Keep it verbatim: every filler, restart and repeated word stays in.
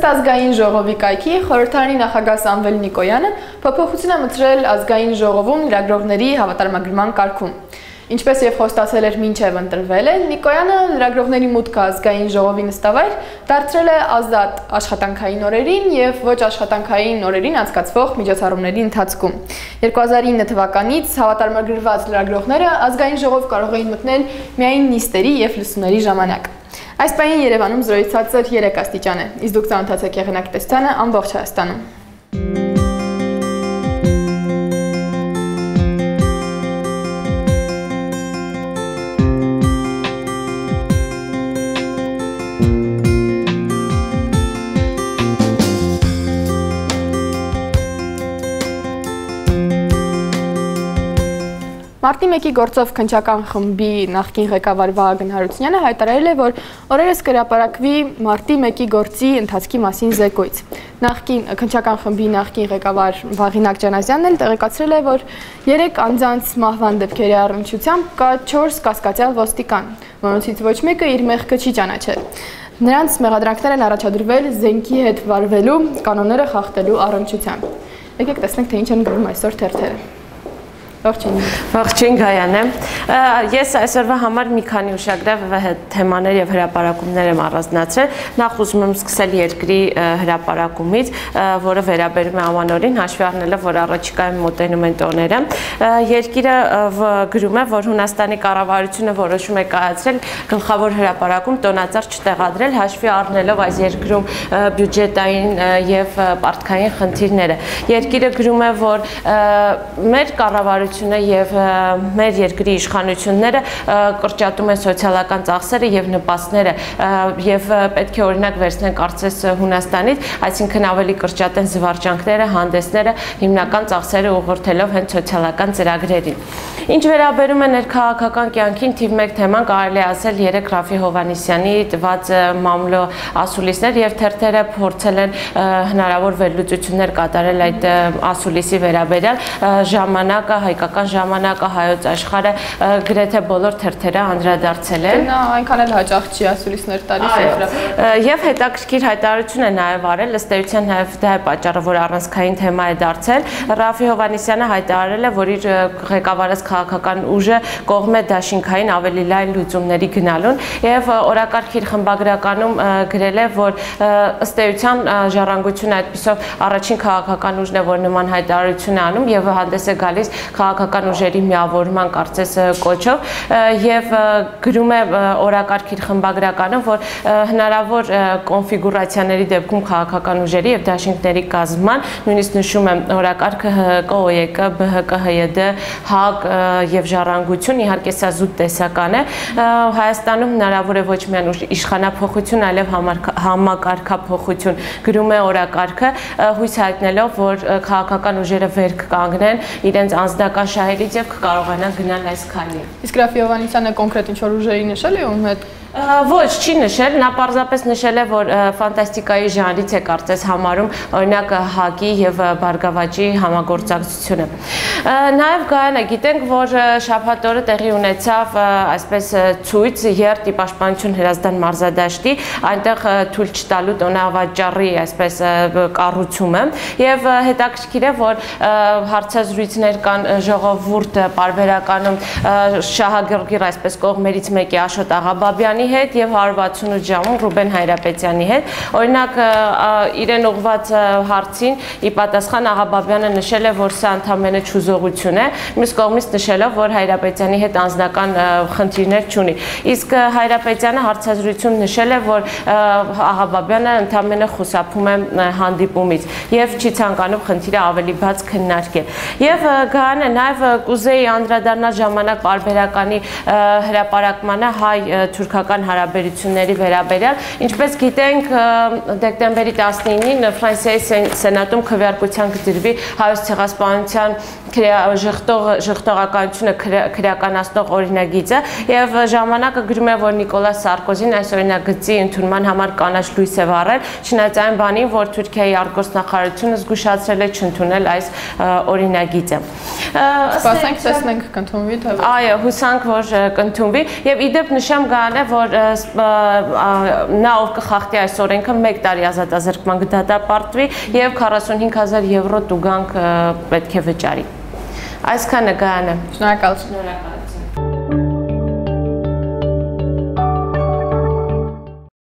Ըստ Ազգային Ժողովի կայքի, խորհրդարանի նախագահ Սամվել Նիկոյանը փոփոխություն է մտցրել Ազգային Ժողովում լրագրողների հավատարմագրման կարգում։ Ինչպես եւ խոստացել էր մինչեւ ընտրվել է, Նիկոյանը լրագրողների մուտքը Ազգային Ժողովի նստավայր դարձրել է ազատ աշխատանքային օրերին եւ ոչ աշխատանքային օրերին անցկացվող միջոցառումների ընթացքում։ երկու հազար ինը թվականից հավատարմագրված լրագրողները Ազգային Ժողով կարող էին մտնել միայն նիստերի եւ լուսումների ժամանակ։ Այս պահին Երևանում զրոյցած էր երեք աստիճան է, իսկ դուք ծանոթացեք եղնակ տեսցանը ամբողջ Հայաստանում։ Մարտի մեկի գործով քննչական խմբի նախկին ղեկավար Վահան Հարությունյանը հայտարարել է, որ օրերս կհրապարակվի մարտի մեկի գործի ընթացքի մասին զեկույց։ Նախկին քննչական խմբի նախկին ղեկավար Վաղինակ Ջանասյանն էլ տեղեկացրել է, որ երեք անձանց մահվան դեպքերի առնչությամբ կա չորս կասկածյալ ոստիկան, որոնցից ոչ մեկը իր մեղքը չի ճանաչել։ Նրանց մեղադրանքներ են առաջադրվել զենքի հետ վարվելու կանոնները խախտելու առնչությամբ։ Եկեք տեսնենք, թե ինչ են գրում այսօր թերթերը։ Ողջույն Գայան եմ, ես այսօրվա համար մի քանի ուշագրավ թեմաներ և հրապարակումներ եմ առանձնացրել, նախ ուզում եմ սկսել երկրի հրապարակումից, որը վերաբերում է ամանորին, հաշվի առնելով, որ առաջիկայում մոտենում են տոները, երկիրը գրում է, որ Հունաստանի կառավարությունը որոշում է կայացրել գլխավոր հրապարակում տոնածառ չտեղադրել, հաշվի առնելով այս երկրում բյուջետային և պարտքային խնդիրները։ Երկիրը գրում է, որ մեր կառավարությունը և մեր երկրի իշխանությունները կրճատում են սոցիալական ծախսերը և նպաստները և պետք է օրինակ վերցնեն կարծես Հունաստանից, այսինքն ավելի կրճատեն զվարճանքները, հանդեսները, հիմնական ծախսերը ուղղորդելով հենց սոցիալական ծրագրերին։ Ինչ վերաբերում է ներքաղաքական կյանքին, թիվ մեկ թեման կարելի է ասել երեք Ռաֆի Հովհաննիսյանի տված մամուլի ասուլիսներ և թերթերը փորձել են հնարավոր վերլուծություններ կատարել այդ ասուլիսի վերաբերյալ, ժամանակը հայկական ժամանակը հայոց աշխարհը գրեթե բոլոր թերթերը անդրադարձել են։ Նա այնքան էլ հաճախ չի ասուլիսներ տալիս Եվրոպա։ Եվ հետաքրքիր հայտարարություն է նաև արել, ըստ էության նաև դա է պատճառը, որ առանցքային թեմա է դարձել։ Ռաֆի Հովհաննիսյանը հայտարարել է, որ իր ղեկավարած քաղաքական ուժը կողմ է դաշինքային ավելի լայն լուծումների գնալուն եւ օրակարգ իր խմբագրականում գրել է, որ ըստ էության ժառանգությունը այդպիսով առաջին քաղաքական ուժն է, որ նման հայտարարություն է անում եւ հանդես է գալիս քաղաքական ուժերի միավորման կարծես կոչով և գրում է օրակարգ իր խմբագրականը, որ հնարավոր կոնֆիգուրացիաների դեպքում քաղաքական ուժերի և դաշինքների կազմման, նույնիսկ նշում է օրակարգը ՀԿ, ԲՀԿ, ՀՅԴ, ՀԱԿ և ժառանգություն, իհարկե սա զուտ տեսական է, Հայաստանում հնարավոր է ոչ միայն իշխանափոխություն, այլև համակարգափոխություն, գրում է օրակարգը, հույս հայտնելով, որ քաղաքական ուժերը վերք կանգնեն իրենց ազդական շահերից և կկարողանան գնալ այս քայլին։ Իսկ Ռաֆի Հովհաննիսյանը կոնկրետ ինչ-որ ուժերի նշել է ում հետ։ Ոչ, չի նշել, նա պարզապես նշել է, որ ֆանտաստիկայի ժանրից է կարծես համարում, օրինակ ՀԱԿ-ի և Բարգավաճի համագործակցությունը։ Նաև Գայանա, գիտենք, որ շաբաթ օրը տեղի ունեցավ այսպես ցույց ԵՌՏ-ի պաշտպանություն Հրազդան մարզադաշտի, այնտեղ թույլ չտալու տոնավաճառի այսպես կառուցումը և հետաքրքիր է, որ հարցազրույցներ կան ժողովուրդ պարբերականում շահագրգիռ այսպես կողմերից մեկի Աշոտ Աղաբաբյանի հետ և հարյուր վաթսունութ ժամում Ռուբեն Հայրապետյանի հետ, օրինակ իրեն ուղղված հարցին ի պատասխան Աղաբաբյանը նշել է, որ սա ընդամենը չուզողություն է, մյուս կողմից նշելով, որ Հայրապետյանի հետ անձնական խնդիրներ չունի։ Իսկ Հայրապետյանը հարցազրույցում նշել է, որ Աղաբաբյանը ընդամենը խուսափում է հանդիպումից և չի ցանկանում խնդիրը ավելի բաց քննարկել։ Եվ Գայանա, նաև կուզեի անդրադառնալ ժամանակ պարբերականի հրապարակմանը հայ-թուրքական հարաբերությունների վերաբերյալ, ինչպես գիտենք դեկտեմբերի տասնինին Ֆրանսիայի Սենատում քվեարկության կդրվի հայոց ցեղասպանության ժխտողականությունը քրեականացնող օրինագիծը և ժամանակը գրում է, որ Նիկոլաս Սարկոզին այս օրինագծի ընդունման համար կանաչ լույս է վառել, չնայած այն բանին, որ Թուրքիայի արտգործնախարարությունը զգուշացրել է չընդունել այս օրինագիծը։ Սպասենք, տեսնենք կընդունվի թե ոչ։ Այո, հուսանք որ կընդունվի եւ իդեպ նշեմ գալը որ նա ով կխախտի այս օրենքը մեկ տարի ազատազրկման կդատապարտվի եւ քառասունհինգ հազար եվրո տուգանք պետք է վճարի։ Այսքանը գալը։ Շնորհակալություն։